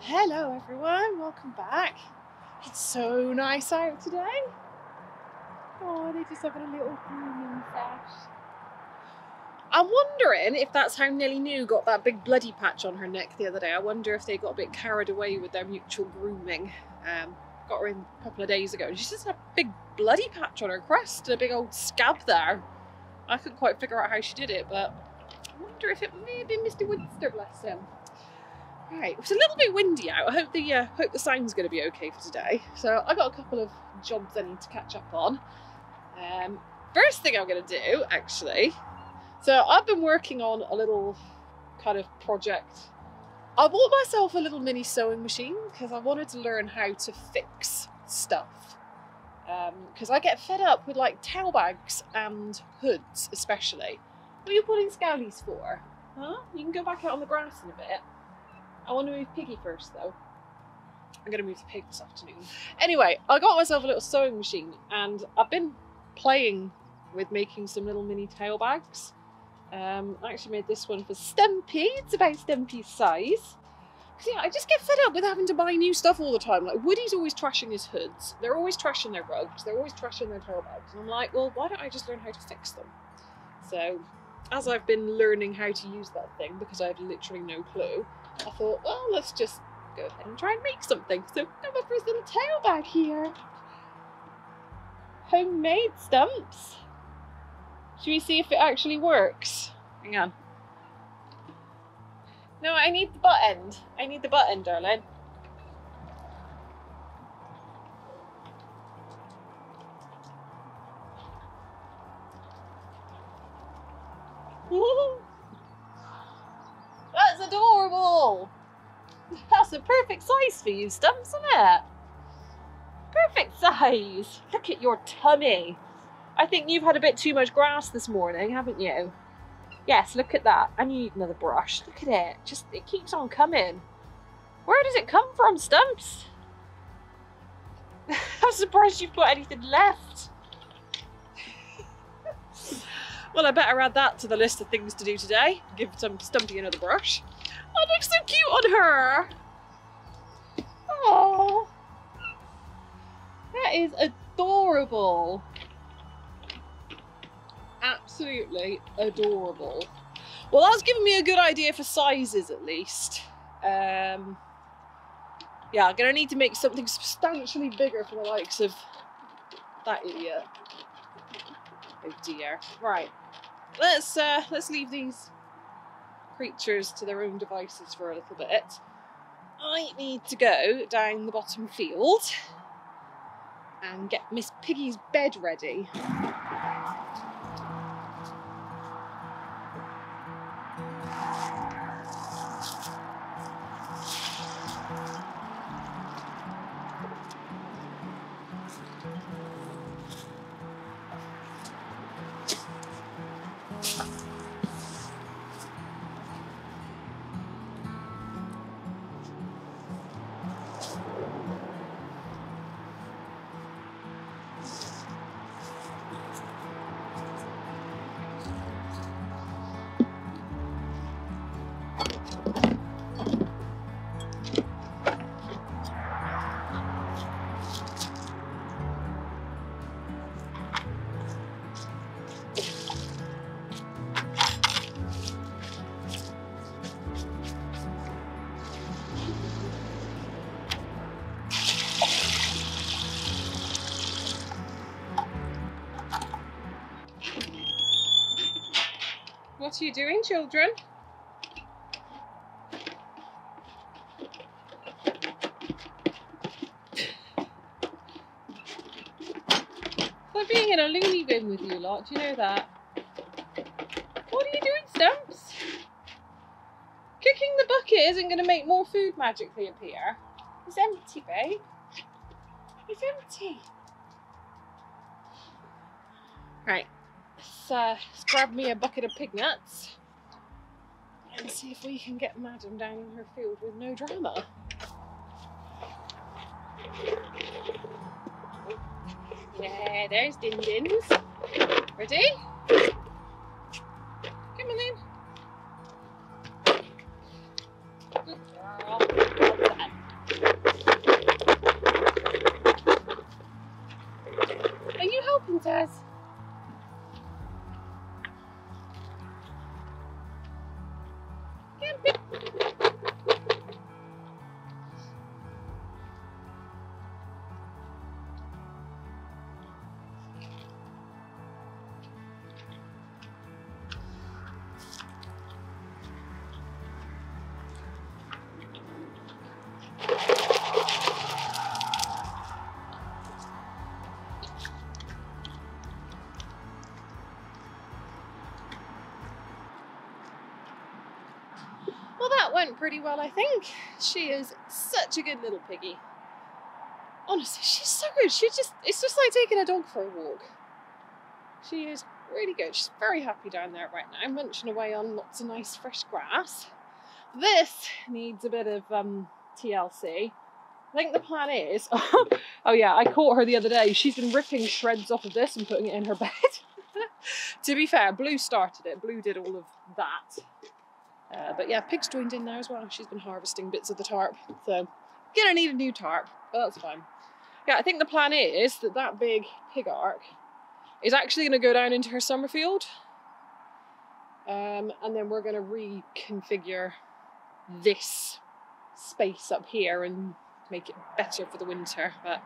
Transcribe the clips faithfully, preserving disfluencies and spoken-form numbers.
Hello everyone, welcome back. It's so nice out today. Oh, they're just having a little grooming sesh. I'm wondering if that's how Nelly New got that big bloody patch on her neck the other day. I wonder if they got a bit carried away with their mutual grooming. Um, got her in a couple of days ago and she just had a big bloody patch on her crest and a big old scab there. I couldn't quite figure out how she did it, but I wonder if it may have been Mister Winster, bless him. Right, it's a little bit windy out. I hope the uh, hope the sound's going to be okay for today. So I've got a couple of jobs I need to catch up on. Um, first thing I'm going to do, actually, so I've been working on a little kind of project. I bought myself a little mini sewing machine because I wanted to learn how to fix stuff. Because um, I get fed up with like towel bags and hoods, especially. What are you pulling scallies for? Huh? You can go back out on the grass in a bit. I want to move Piggy first though. I'm going to move the pig this afternoon. Anyway, I got myself a little sewing machine and I've been playing with making some little mini tail bags. Um, I actually made this one for Stumpy. It's about Stumpy's size. Yeah, I just get fed up with having to buy new stuff all the time. Like Woody's always trashing his hoods. They're always trashing their rugs. They're always trashing their tail bags. And I'm like, well, why don't I just learn how to fix them? So as I've been learning how to use that thing because I had literally no clue, I thought, well, let's just go ahead and try and make something. So I've got my first little tail bag here. Homemade Stumps. Should we see if it actually works? Hang on. No, I need the butt end. I need the butt end, darling. That's adorable. That's a perfect size for you, Stumps, isn't it? Perfect size. Look at your tummy. I think you've had a bit too much grass this morning, haven't you? Yes, look at that. And you need another brush. Look at it. Just, it keeps on coming. Where does it come from, Stumps? I'm surprised you've got anything left. Well, I better add that to the list of things to do today. Give some Stumpy another brush. Oh, it looks so cute on her. Oh, that is adorable. Absolutely adorable. Well, that's given me a good idea for sizes at least. Um, yeah, I'm gonna need to make something substantially bigger for the likes of that idiot. Oh dear. Right, let's uh, let's leave these creatures to their own devices for a little bit. I need to go down the bottom field and get Miss Piggy's bed ready. What are you doing, children? They're being in a loony bin with you lot, do you know that? What are you doing, Stumps? Kicking the bucket isn't going to make more food magically appear. It's empty, babe. It's empty. Right. Let's uh, grab me a bucket of pig nuts and see if we can get Madam down in her field with no drama. Yeah, there's Din Dins. Ready? Come on in. Are you helping, Taz? Well, that went pretty well, I think. She is such a good little piggy. Honestly, she's so good. She just, it's just like taking a dog for a walk. She is really good. She's very happy down there right now, munching away on lots of nice fresh grass. This needs a bit of um, T L C. I think the plan is, oh, oh yeah, I caught her the other day. She's been ripping shreds off of this and putting it in her bed. To be fair, Blue started it. Blue did all of that. Uh, but yeah, Pig's joined in there as well. She's been harvesting bits of the tarp, so gonna need a new tarp, but that's fine. Yeah, I think the plan is that that big pig ark is actually gonna go down into her summer field, um, and then we're gonna reconfigure this space up here and make it better for the winter. But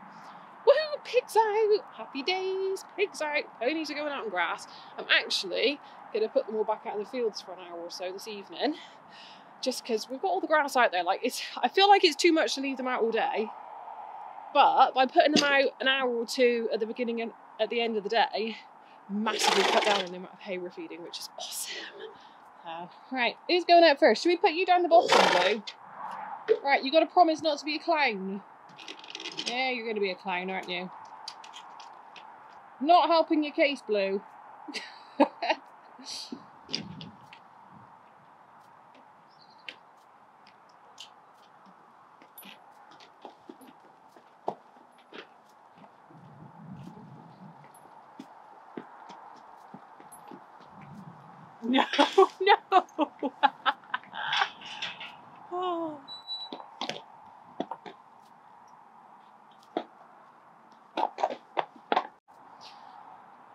woohoo, pigs out, happy days, pigs out, ponies are going out on grass. I'm actually gonna put them all back out in the fields for an hour or so this evening, just because we've got all the grass out there. Like, it's, I feel like it's too much to leave them out all day, but by putting them out an hour or two at the beginning and at the end of the day, massively cut down on the amount of hay we're feeding, which is awesome. Uh, right, who's going out first? Should we put you down the bottom though? Right, you got to promise not to be a clown. Yeah, you're going to be a clown, aren't you? Not helping your case, Blue. No, no. Oh.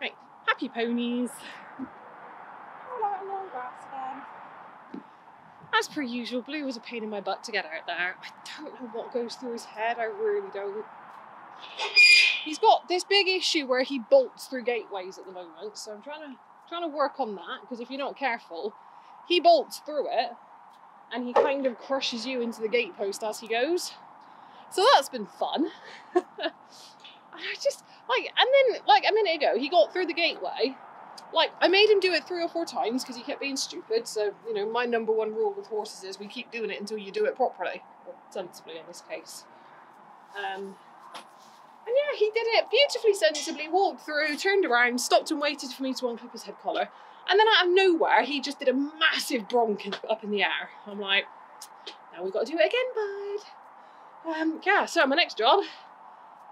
Right, happy ponies. As per usual, Blue was a pain in my butt to get out there. I don't know what goes through his head, I really don't. He's got this big issue where he bolts through gateways at the moment, so I'm trying to trying to work on that, because if you're not careful, he bolts through it and he kind of crushes you into the gatepost as he goes. So that's been fun. I just, like, and then, like, a minute ago, he got through the gateway. Like, I made him do it three or four times because he kept being stupid. So, you know, my number one rule with horses is we keep doing it until you do it properly, or sensibly in this case. Um, and yeah, he did it beautifully sensibly, walked through, turned around, stopped and waited for me to unclip his head collar. And then out of nowhere, he just did a massive bronk up in the air. I'm like, now we've got to do it again, bud. Um, yeah, so my next job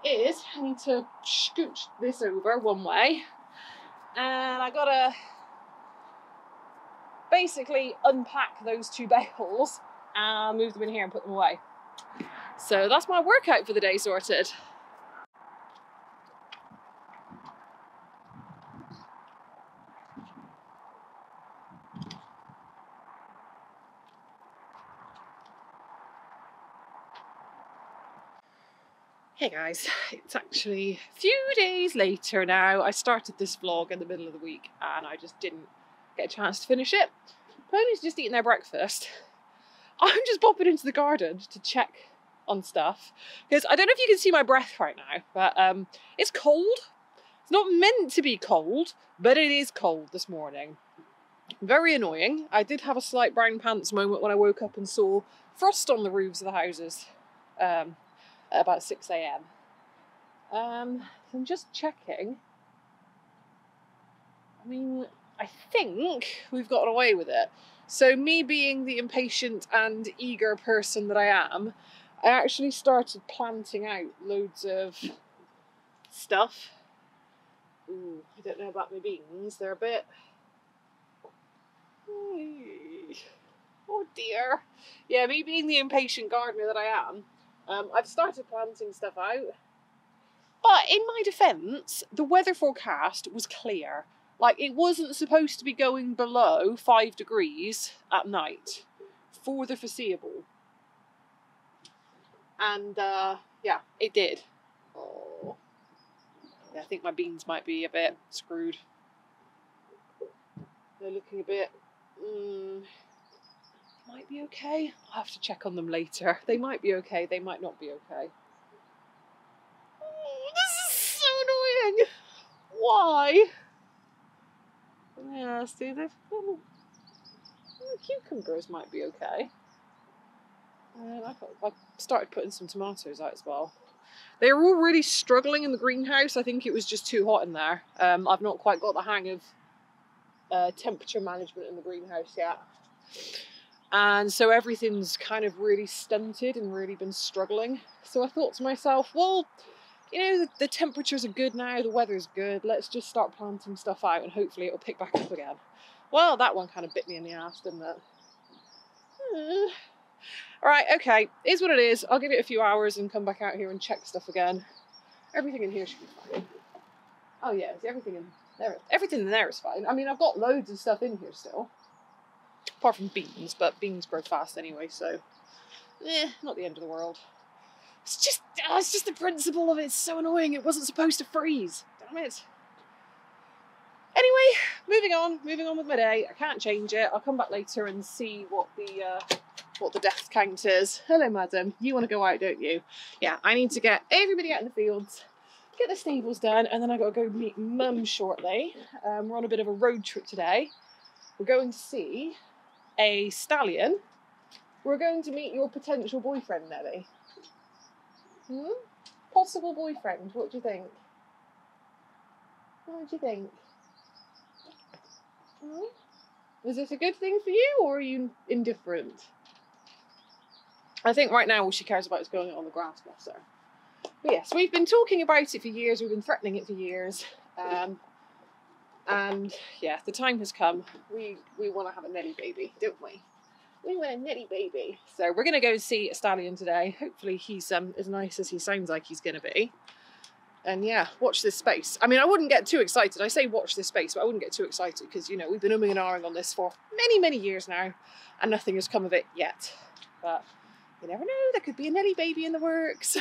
is I need to scooch this over one way. And I gotta basically unpack those two bales and move them in here and put them away. So that's my workout for the day sorted. Hey guys, it's actually a few days later now. I started this vlog in the middle of the week and I just didn't get a chance to finish it. Ponies just eating their breakfast. I'm just popping into the garden to check on stuff, because I don't know if you can see my breath right now, but um, it's cold. It's not meant to be cold, but it is cold this morning. Very annoying. I did have a slight brown pants moment when I woke up and saw frost on the roofs of the houses. Um, At about six A M Um, I'm just checking. I mean, I think we've gotten away with it. So me being the impatient and eager person that I am, I actually started planting out loads of stuff. Ooh, I don't know about my beans. They're a bit... Oh dear. Yeah, me being the impatient gardener that I am, um, I've started planting stuff out. But in my defence, the weather forecast was clear. Like, it wasn't supposed to be going below five degrees at night for the foreseeable. And uh, yeah, it did. Oh. Yeah, I think my beans might be a bit screwed. They're looking a bit, mm, might be okay. I'll have to check on them later. They might be okay, they might not be okay. Oh, this is so annoying. Why? Yeah, see, the cucumbers might be okay. And I, I started putting some tomatoes out as well. They were all really struggling in the greenhouse. I think it was just too hot in there. Um, I've not quite got the hang of uh, temperature management in the greenhouse yet. And so everything's kind of really stunted and really been struggling. So I thought to myself, well, you know, the, the temperatures are good now, the weather's good, let's just start planting stuff out and hopefully it'll pick back up again. Well, that one kind of bit me in the ass, didn't it? Hmm. All right, okay, is what it is. I'll give it a few hours and come back out here and check stuff again. Everything in here should be fine. Oh yeah, everything in there, everything in there is fine. I mean, I've got loads of stuff in here still. Apart from beans, but beans grow fast anyway, so eh, not the end of the world. It's just, oh, it's just the principle of it. It's so annoying. It wasn't supposed to freeze. Damn it. Anyway, moving on, moving on with my day. I can't change it. I'll come back later and see what the uh, what the death count is. Hello, madam. You want to go out, don't you? Yeah, I need to get everybody out in the fields, get the stables done, and then I got to go meet Mum shortly. Um, we're on a bit of a road trip today. We're going to see a stallion. We're going to meet your potential boyfriend, Nelly. Hmm? Possible boyfriend, what do you think? What do you think? Hmm? Is this a good thing for you, or are you indifferent? I think right now all she cares about is going on the grass messer. But yes, we've been talking about it for years, we've been threatening it for years. Um, and yeah, the time has come. We, we want to have a Nelly baby, don't we? We want a Nelly baby. So we're going to go see a stallion today. Hopefully he's um, as nice as he sounds like he's going to be. And yeah, watch this space. I mean, I wouldn't get too excited. I say watch this space, but I wouldn't get too excited because, you know, we've been umming and ahhing on this for many, many years now and nothing has come of it yet. But you never know, there could be a Nelly baby in the works.